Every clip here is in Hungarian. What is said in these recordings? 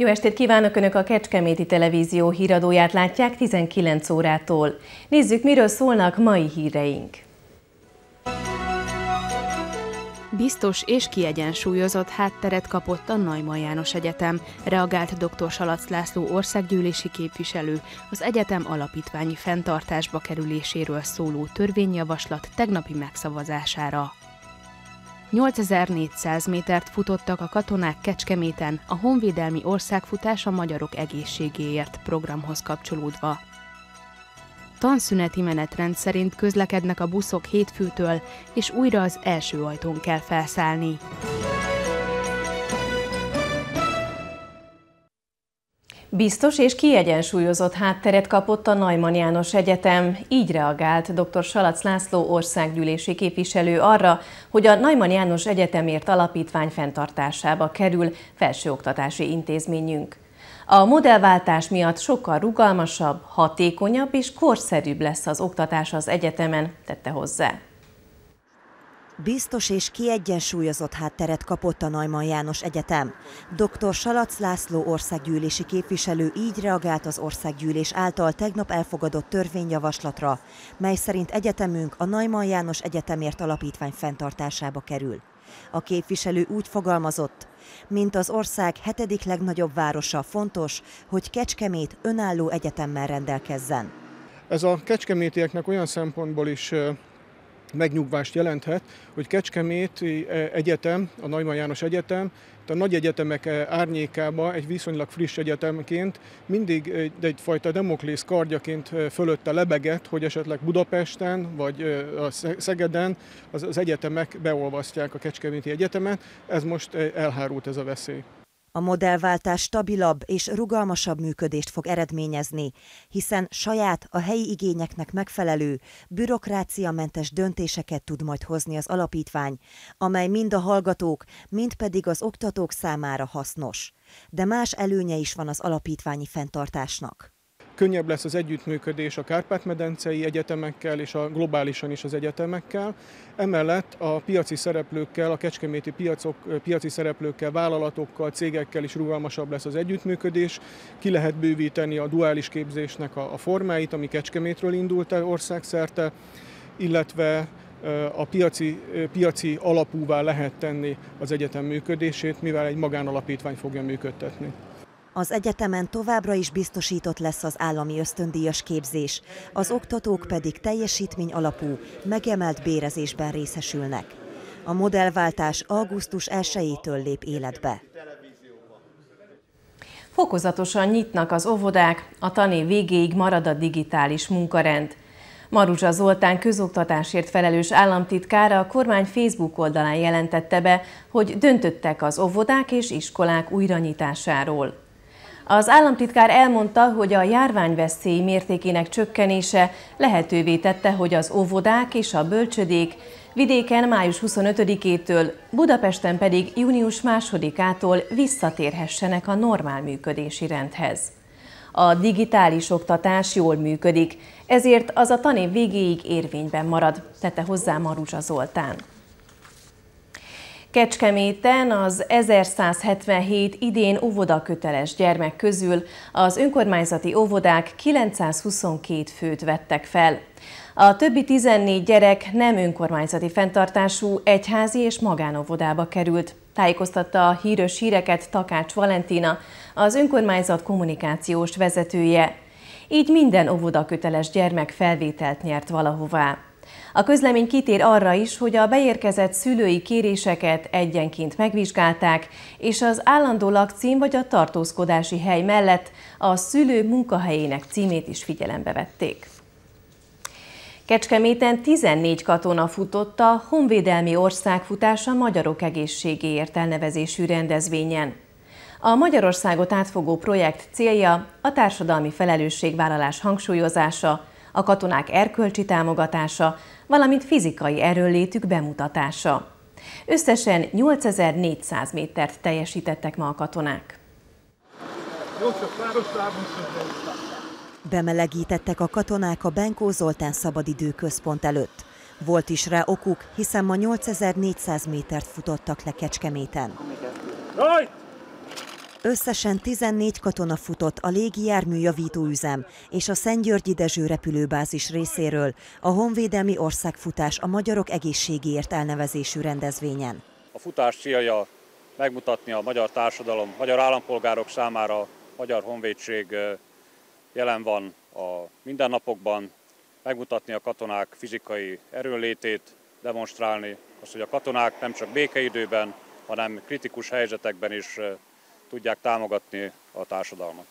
Jó estét kívánok! Önök a Kecskeméti Televízió híradóját látják 19 órától. Nézzük, miről szólnak mai híreink. Biztos és kiegyensúlyozott hátteret kapott a Neumann János Egyetem, reagált dr. Salacz László országgyűlési képviselő az egyetem alapítványi fenntartásba kerüléséről szóló törvényjavaslat tegnapi megszavazására. 8400 métert futottak a katonák Kecskeméten a Honvédelmi Országfutás a Magyarok Egészségéért programhoz kapcsolódva. Tanszüneti menetrend szerint közlekednek a buszok hétfőtől, és újra az első ajtón kell felszállni. Biztos és kiegyensúlyozott hátteret kapott a Neumann János Egyetem, így reagált dr. Salacz László országgyűlési képviselő arra, hogy a Neumann János Egyetemért alapítvány fenntartásába kerül felsőoktatási intézményünk. A modellváltás miatt sokkal rugalmasabb, hatékonyabb és korszerűbb lesz az oktatás az egyetemen, tette hozzá. Biztos és kiegyensúlyozott hátteret kapott a Neumann János Egyetem. Dr. Salacz László országgyűlési képviselő így reagált az országgyűlés által tegnap elfogadott törvényjavaslatra, mely szerint egyetemünk a Neumann János Egyetemért alapítvány fenntartásába kerül. A képviselő úgy fogalmazott, mint az ország 7. legnagyobb városa fontos, hogy Kecskemét önálló egyetemmel rendelkezzen. Ez a kecskemétieknek olyan szempontból is megnyugvást jelenthet, hogy Kecskeméti Egyetem, a Neumann János Egyetem, a nagy egyetemek árnyékába egy viszonylag friss egyetemként mindig egyfajta demoklész kardjaként fölötte lebegett, hogy esetleg Budapesten vagy Szegeden az egyetemek beolvasztják a Kecskeméti Egyetemet. Ez most elhárult, ez a veszély. A modellváltás stabilabb és rugalmasabb működést fog eredményezni, hiszen saját, a helyi igényeknek megfelelő, bürokráciamentes döntéseket tud majd hozni az alapítvány, amely mind a hallgatók, mind pedig az oktatók számára hasznos. De más előnye is van az alapítványi fenntartásnak. Könnyebb lesz az együttműködés a kárpát-medencei egyetemekkel és a globálisan is az egyetemekkel. Emellett a piaci szereplőkkel, a kecskeméti piaci szereplőkkel, vállalatokkal, cégekkel is rugalmasabb lesz az együttműködés. Ki lehet bővíteni a duális képzésnek a formáit, ami Kecskemétről indult el országszerte, illetve a piaci alapúvá lehet tenni az egyetem működését, mivel egy magánalapítvány fogja működtetni. Az egyetemen továbbra is biztosított lesz az állami ösztöndíjas képzés, az oktatók pedig teljesítmény alapú, megemelt bérezésben részesülnek. A modellváltás augusztus 1-től lép életbe. Fokozatosan nyitnak az óvodák, a tanév végéig marad a digitális munkarend. Maruzsa Zoltán közoktatásért felelős államtitkára a kormány Facebook oldalán jelentette be, hogy döntöttek az óvodák és iskolák újranyitásáról. Az államtitkár elmondta, hogy a járványveszély mértékének csökkenése lehetővé tette, hogy az óvodák és a bölcsödék vidéken május 25-től, Budapesten pedig június 2-től visszatérhessenek a normál működési rendhez. A digitális oktatás jól működik, ezért az a tanév végéig érvényben marad, tette hozzá Maruzsa Zoltán. Kecskeméten az 1177 idén óvodaköteles gyermek közül az önkormányzati óvodák 922 főt vettek fel. A többi 14 gyerek nem önkormányzati fenntartású egyházi és magánóvodába került, tájékoztatta a HÍRÖS HÍREKet Takács Valentina, az önkormányzat kommunikációs vezetője. Így minden óvodaköteles gyermek felvételt nyert valahová. A közlemény kitér arra is, hogy a beérkezett szülői kéréseket egyenként megvizsgálták, és az állandó lakcím vagy a tartózkodási hely mellett a szülő munkahelyének címét is figyelembe vették. Kecskeméten 14 katona futott a Honvédelmi Országfutás a Magyarok Egészségéért elnevezésű rendezvényen. A Magyarországot átfogó projekt célja a társadalmi felelősségvállalás hangsúlyozása, a katonák erkölcsi támogatása, valamint fizikai erőnlétük bemutatása. Összesen 8400 métert teljesítettek ma a katonák. Bemelegítettek a katonák a Benkó Zoltán szabadidőközpont előtt. Volt is rá okuk, hiszen ma 8400 métert futottak le Kecskeméten. Összesen 14 katona futott a légijárműjavító üzem és a Szent Györgyi Dezső repülőbázis részéről a Honvédelmi Országfutás a Magyarok Egészségéért elnevezésű rendezvényen. A futás célja megmutatni a magyar társadalom, magyar állampolgárok számára, a magyar honvédség jelen van a mindennapokban, megmutatni a katonák fizikai erőnlétét, demonstrálni azt, hogy a katonák nem csak békeidőben, hanem kritikus helyzetekben is tudják támogatni a társadalmat.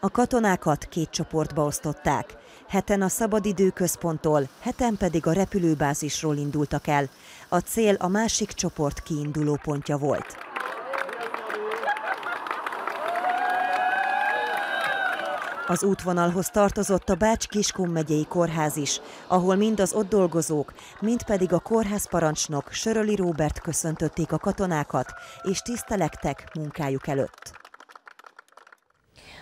A katonákat két csoportba osztották. Heten a szabadidőközponttól, heten pedig a repülőbázisról indultak el. A cél a másik csoport kiindulópontja volt. Az útvonalhoz tartozott a Bács-Kiskun megyei kórház is, ahol mind az ott dolgozók, mind pedig a kórházparancsnok, Söröli Róbert köszöntötték a katonákat, és tisztelektek munkájuk előtt.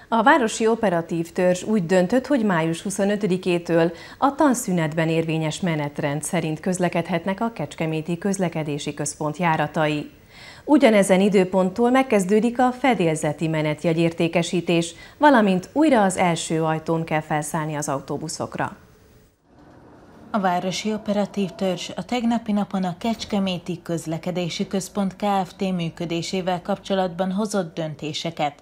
A Városi Operatív Törzs úgy döntött, hogy május 25-től a tanszünetben érvényes menetrend szerint közlekedhetnek a Kecskeméti Közlekedési Központ járatai. Ugyanezen időponttól megkezdődik a fedélzeti menetjegyértékesítés, valamint újra az első ajtón kell felszállni az autóbuszokra. A Városi Operatív Törzs a tegnapi napon a Kecskeméti Közlekedési Központ Kft. Működésével kapcsolatban hozott döntéseket.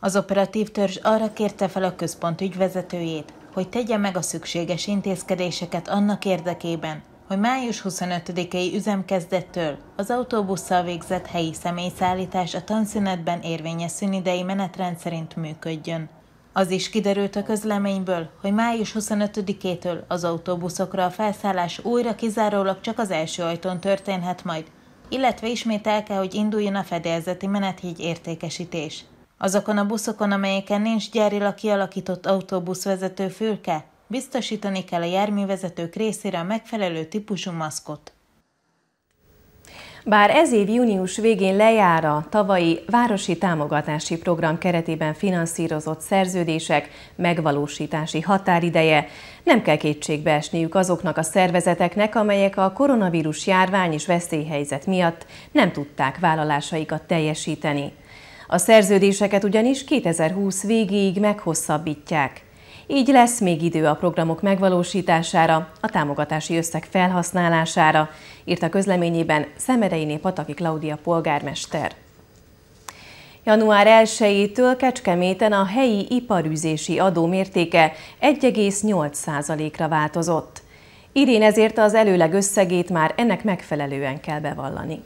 Az operatív törzs arra kérte fel a központ ügyvezetőjét, hogy tegye meg a szükséges intézkedéseket annak érdekében, hogy május 25-i üzemkezdettől az autóbusszal végzett helyi személyszállítás a tanszünetben érvényes szünidei menetrend szerint működjön. Az is kiderült a közleményből, hogy május 25-től az autóbuszokra a felszállás újra kizárólag csak az első ajtón történhet majd, illetve ismét el kell, hogy induljon a fedélzeti menetjegy értékesítés. Azokon a buszokon, amelyeken nincs gyárilag kialakított autóbuszvezető fülke, biztosítani kell a járművezetők részére a megfelelő típusú maszkot. Bár ez év június végén lejár a tavalyi városi támogatási program keretében finanszírozott szerződések megvalósítási határideje, nem kell kétségbe esniük azoknak a szervezeteknek, amelyek a koronavírus járvány és veszélyhelyzet miatt nem tudták vállalásaikat teljesíteni. A szerződéseket ugyanis 2020 végéig meghosszabbítják. Így lesz még idő a programok megvalósítására, a támogatási összeg felhasználására, írt a közleményében Szemerei-né Pataki Klaudia polgármester. Január 1-től Kecskeméten a helyi iparűzési adó mértéke 1,8%-ra változott. Idén ezért az előleg összegét már ennek megfelelően kell bevallani.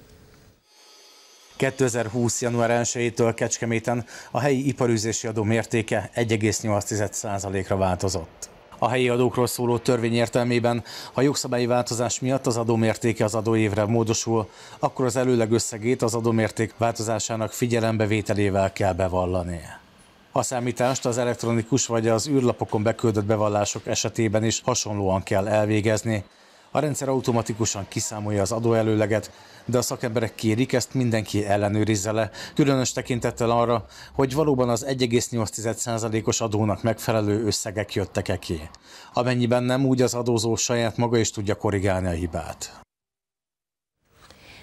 2020. január 1-től Kecskeméten a helyi iparűzési adó mértéke 1,8%-ra változott. A helyi adókról szóló törvény értelmében, ha jogszabályi változás miatt az adómértéke az adóévre módosul, akkor az előleg összegét az adómérték változásának figyelembevételével kell bevallani. A számítást az elektronikus vagy az űrlapokon beküldött bevallások esetében is hasonlóan kell elvégezni. A rendszer automatikusan kiszámolja az adóelőleget, de a szakemberek kérik, ezt mindenki ellenőrizze le, különös tekintettel arra, hogy valóban az 1,8%-os adónak megfelelő összegek jöttek-e ki. Amennyiben nem, úgy az adózó saját maga is tudja korrigálni a hibát.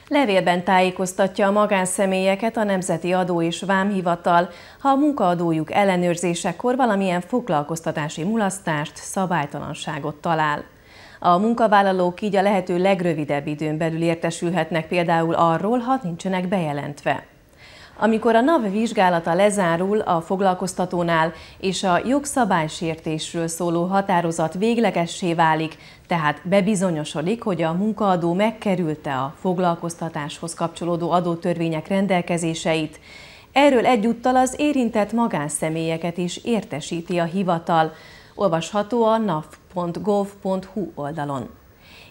Levélben tájékoztatja a magánszemélyeket a Nemzeti Adó- és Vámhivatal, ha a munkaadójuk ellenőrzésekor valamilyen foglalkoztatási mulasztást, szabálytalanságot talál. A munkavállalók így a lehető legrövidebb időn belül értesülhetnek például arról, ha nincsenek bejelentve. Amikor a NAV vizsgálata lezárul a foglalkoztatónál és a jogszabálysértésről szóló határozat véglegessé válik, tehát bebizonyosodik, hogy a munkaadó megkerülte a foglalkoztatáshoz kapcsolódó adótörvények rendelkezéseit. Erről egyúttal az érintett magánszemélyeket is értesíti a hivatal. Olvasható a nav.gov.hu oldalon.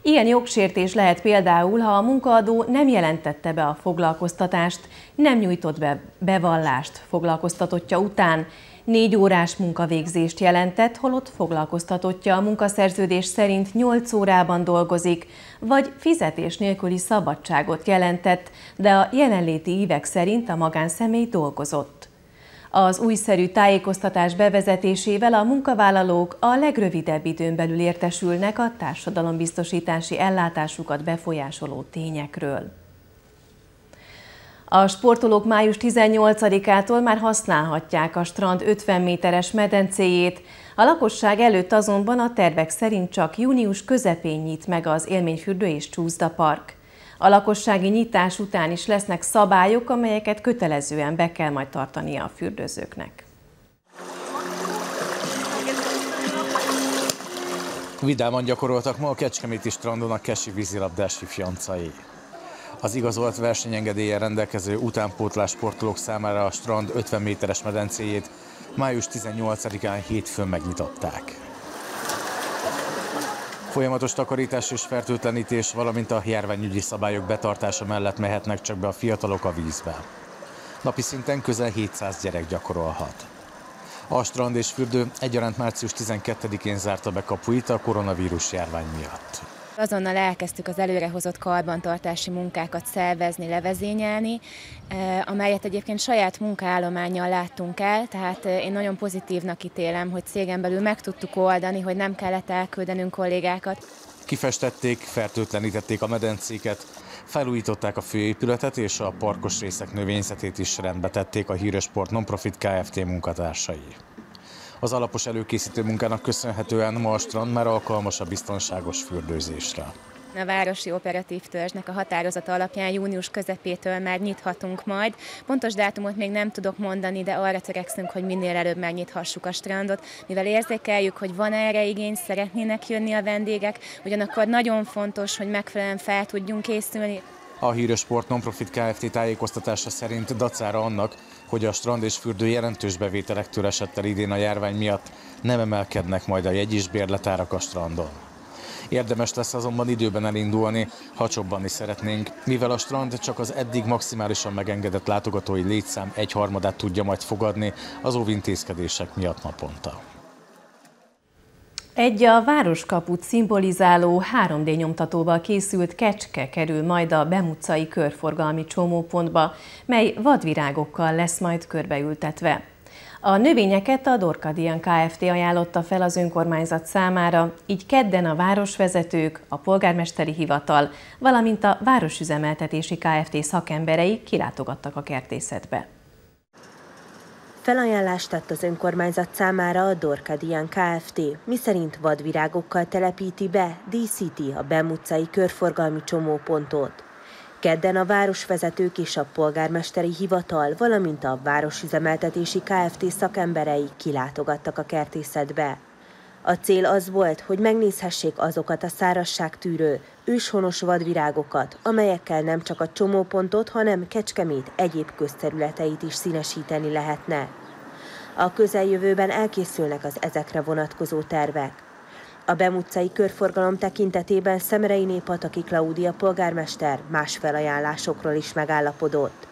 Ilyen jogsértés lehet például, ha a munkaadó nem jelentette be a foglalkoztatást, nem nyújtott be bevallást foglalkoztatottja után, 4 órás munkavégzést jelentett, holott foglalkoztatottja a munkaszerződés szerint 8 órában dolgozik, vagy fizetés nélküli szabadságot jelentett, de a jelenléti évek szerint a magánszemély dolgozott. Az újszerű tájékoztatás bevezetésével a munkavállalók a legrövidebb időn belül értesülnek a társadalombiztosítási ellátásukat befolyásoló tényekről. A sportolók május 18-ától már használhatják a strand 50 méteres medencéjét, a lakosság előtt azonban a tervek szerint csak június közepén nyit meg az élményfürdő és csúszdapark. A lakossági nyitás után is lesznek szabályok, amelyeket kötelezően be kell majd tartania a fürdőzőknek. Vidáman gyakoroltak ma a kecskeméti strandon a kesi vízilabdás ifjancai. Az igazolt versenyengedéllyel rendelkező utánpótlás sportolók számára a strand 50 méteres medencéjét május 18-án hétfőn megnyitották. Folyamatos takarítás és fertőtlenítés, valamint a járványügyi szabályok betartása mellett mehetnek csak be a fiatalok a vízbe. Napi szinten közel 700 gyerek gyakorolhat. A strand és fürdő egyaránt március 12-én zárta be kapuit a koronavírus járvány miatt. Azonnal elkezdtük az előrehozott karbantartási munkákat szervezni, levezényelni, amelyet egyébként saját munkaállománnyal láttunk el, tehát én nagyon pozitívnak ítélem, hogy cégen belül meg tudtuk oldani, hogy nem kellett elküldenünk kollégákat. Kifestették, fertőtlenítették a medencéket, felújították a főépületet és a parkos részek növényzetét is rendbe tették a HÍRÖS Sport Nonprofit Kft. Munkatársai. Az alapos előkészítő munkának köszönhetően ma a strand már alkalmas a biztonságos fürdőzésre. A városi operatív törzsnek a határozata alapján június közepétől már nyithatunk majd. Pontos dátumot még nem tudok mondani, de arra törekszünk, hogy minél előbb megnyithassuk a strandot, mivel érzékeljük, hogy van erre igény, szeretnének jönni a vendégek, ugyanakkor nagyon fontos, hogy megfelelően fel tudjunk készülni. A HÍRÖS Sport Nonprofit Kft. Tájékoztatása szerint dacára annak, hogy a strand és fürdő jelentős bevételektől esett el idén a járvány miatt, nem emelkednek majd a jegy és bérletárak a strandon. Érdemes lesz azonban időben elindulni, ha csobbanni szeretnénk, mivel a strand csak az eddig maximálisan megengedett látogatói létszám 1/3-át tudja majd fogadni az óvintézkedések miatt naponta. Egy a városkaput szimbolizáló 3D nyomtatóval készült kecske kerül majd a Bem utcai körforgalmi csomópontba, mely vadvirágokkal lesz majd körbeültetve. A növényeket a Dorkadian Kft. Ajánlotta fel az önkormányzat számára, így kedden a városvezetők, a polgármesteri hivatal, valamint a Városüzemeltetési Kft. Szakemberei kilátogattak a kertészetbe. Felajánlást tett az önkormányzat számára a Dorkadian Kft., miszerint vadvirágokkal telepíti be, díszíti a Bem utcai körforgalmi csomópontot. Kedden a városvezetők és a polgármesteri hivatal, valamint a Városüzemeltetési Kft. Szakemberei kilátogattak a kertészetbe. A cél az volt, hogy megnézhessék azokat a szárazságtűrő, őshonos vadvirágokat, amelyekkel nem csak a csomópontot, hanem Kecskemét egyéb közterületeit is színesíteni lehetne. A közeljövőben elkészülnek az ezekre vonatkozó tervek. A Bem utcai körforgalom tekintetében Szemerei-né Pataki Klaudia polgármester más felajánlásokról is megállapodott.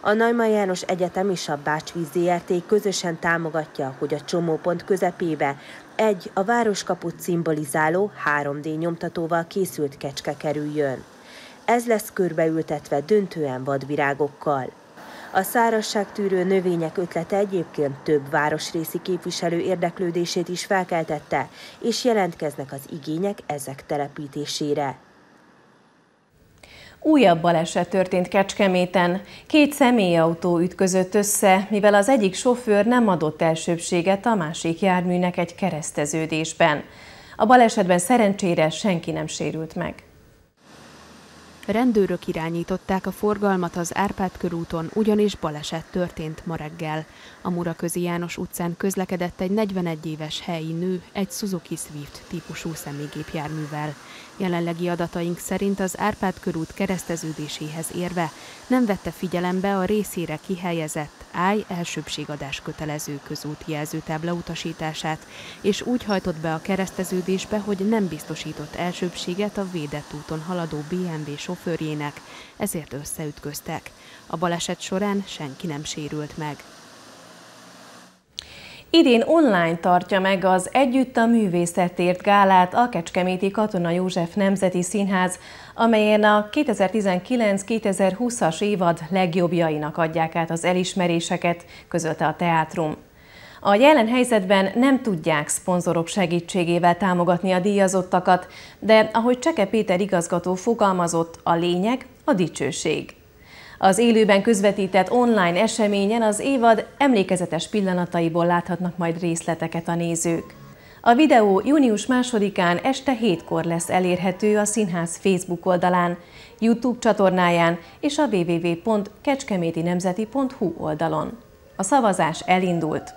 A Neumann János Egyetem és a Bácsvíz Zrt. Közösen támogatja, hogy a csomópont közepébe egy a városkaput szimbolizáló 3D nyomtatóval készült kecske kerüljön. Ez lesz körbeültetve döntően vadvirágokkal. A szárazságtűrő növények ötlete egyébként több városrészi képviselő érdeklődését is felkeltette, és jelentkeznek az igények ezek telepítésére. Újabb baleset történt Kecskeméten. Két személyautó ütközött össze, mivel az egyik sofőr nem adott elsőbséget a másik járműnek egy kereszteződésben. A balesetben szerencsére senki nem sérült meg. Rendőrök irányították a forgalmat az Árpád körúton, ugyanis baleset történt ma reggel. A Muraközi János utcán közlekedett egy 41 éves helyi nő egy Suzuki Swift típusú személygépjárművel. Jelenlegi adataink szerint az Árpád körút kereszteződéséhez érve nem vette figyelembe a részére kihelyezett állj elsőbségadás kötelező közúti jelzőtábla utasítását, és úgy hajtott be a kereszteződésbe, hogy nem biztosított elsőbséget a védett úton haladó BMW sofőrjének, ezért összeütköztek. A baleset során senki nem sérült meg. Idén online tartja meg az Együtt a Művészetért gálát a Kecskeméti Katona József Nemzeti Színház, amelyen a 2019-2020-as évad legjobbjainak adják át az elismeréseket, közölte a teátrum. A jelen helyzetben nem tudják szponzorok segítségével támogatni a díjazottakat, de ahogy Cseke Péter igazgató fogalmazott, a lényeg a dicsőség. Az élőben közvetített online eseményen az évad emlékezetes pillanataiból láthatnak majd részleteket a nézők. A videó június 2-án este 7-kor lesz elérhető a színház Facebook oldalán, YouTube csatornáján és a www.kecskemétinemzeti.hu oldalon. A szavazás elindult.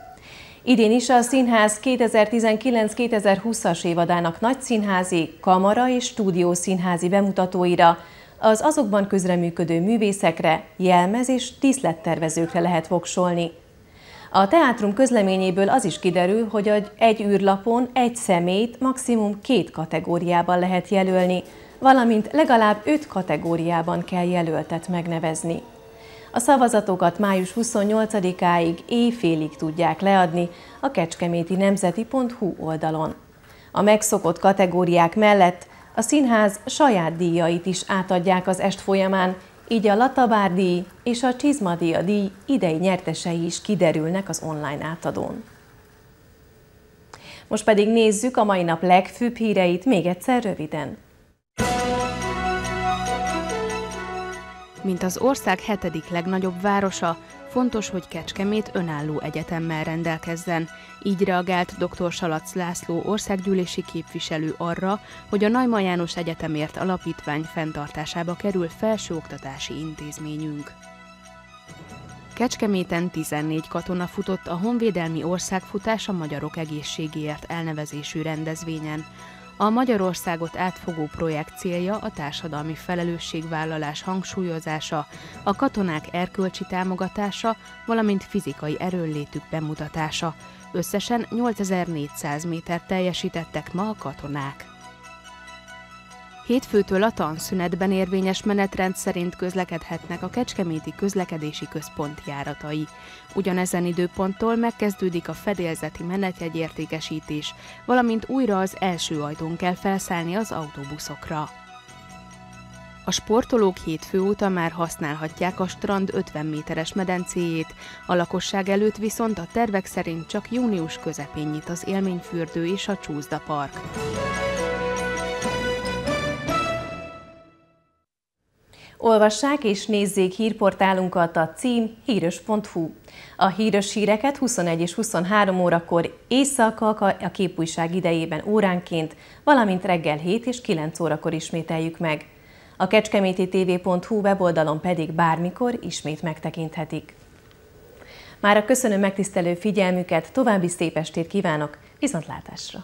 Idén is a színház 2019-2020-as évadának nagyszínházi, kamara és stúdiószínházi bemutatóira, az azokban közreműködő művészekre, jelmez- és díszlettervezőkre lehet voksolni. A teátrum közleményéből az is kiderül, hogy egy űrlapon egy személyt maximum 2 kategóriában lehet jelölni, valamint legalább 5 kategóriában kell jelöltet megnevezni. A szavazatokat május 28-áig éjfélig tudják leadni a kecskemétinemzeti.hu oldalon. A megszokott kategóriák mellett a színház saját díjait is átadják az est folyamán, így a Latabár díj és a Csizmadia díj idei nyertesei is kiderülnek az online átadón. Most pedig nézzük a mai nap legfőbb híreit még egyszer röviden. Mint az ország 7. legnagyobb városa, fontos, hogy Kecskemét önálló egyetemmel rendelkezzen. Így reagált dr. Salacz László országgyűlési képviselő arra, hogy a Neumann János Egyetemért alapítvány fenntartásába kerül felsőoktatási intézményünk. Kecskeméten 14 katona futott a Honvédelmi Országfutás a Magyarok Egészségéért elnevezésű rendezvényen. A Magyarországot átfogó projekt célja a társadalmi felelősségvállalás hangsúlyozása, a katonák erkölcsi támogatása, valamint fizikai erőnlétük bemutatása. Összesen 8400 métert teljesítettek ma a katonák. Hétfőtől a tanszünetben érvényes menetrend szerint közlekedhetnek a Kecskeméti Közlekedési Központ járatai. Ugyanezen időponttól megkezdődik a fedélzeti menetjegyértékesítés, valamint újra az első ajtón kell felszállni az autóbuszokra. A sportolók hétfő óta már használhatják a strand 50 méteres medencéjét, a lakosság előtt viszont a tervek szerint csak június közepén nyit az élményfürdő és a csúszdapark. Olvassák és nézzék hírportálunkat, a cím hiros.hu. A hírös híreket 21 és 23 órakor éjszaka a képújság idejében óránként, valamint reggel 7 és 9 órakor ismételjük meg. A kecskemetitv.hu weboldalon pedig bármikor ismét megtekinthetik. Mára köszönöm megtisztelő figyelmüket, további szép estét kívánok, viszontlátásra!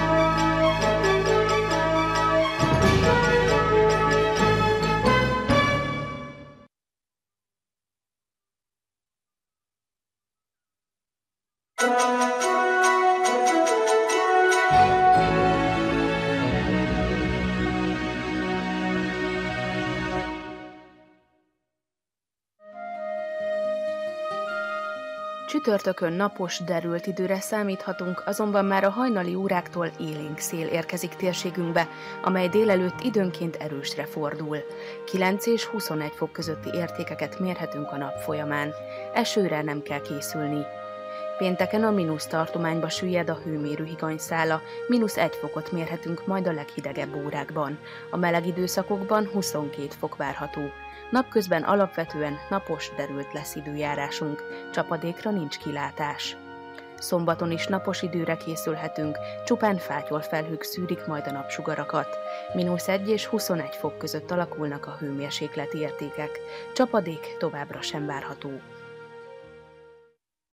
Csütörtökön napos, derült időre számíthatunk, azonban már a hajnali óráktól élénk szél érkezik térségünkbe, amely délelőtt időnként erősre fordul. 9 és 21 fok közötti értékeket mérhetünk a nap folyamán. Esőre nem kell készülni. Pénteken a mínusz tartományba süllyed a hőmérő higanyszála, -1 fokot mérhetünk majd a leghidegebb órákban. A meleg időszakokban 22 fok várható. Napközben alapvetően napos, derült lesz időjárásunk, csapadékra nincs kilátás. Szombaton is napos időre készülhetünk, csupán fátyol felhők szűrik majd a napsugarakat. -1 és 21 fok között alakulnak a hőmérsékleti értékek, csapadék továbbra sem várható.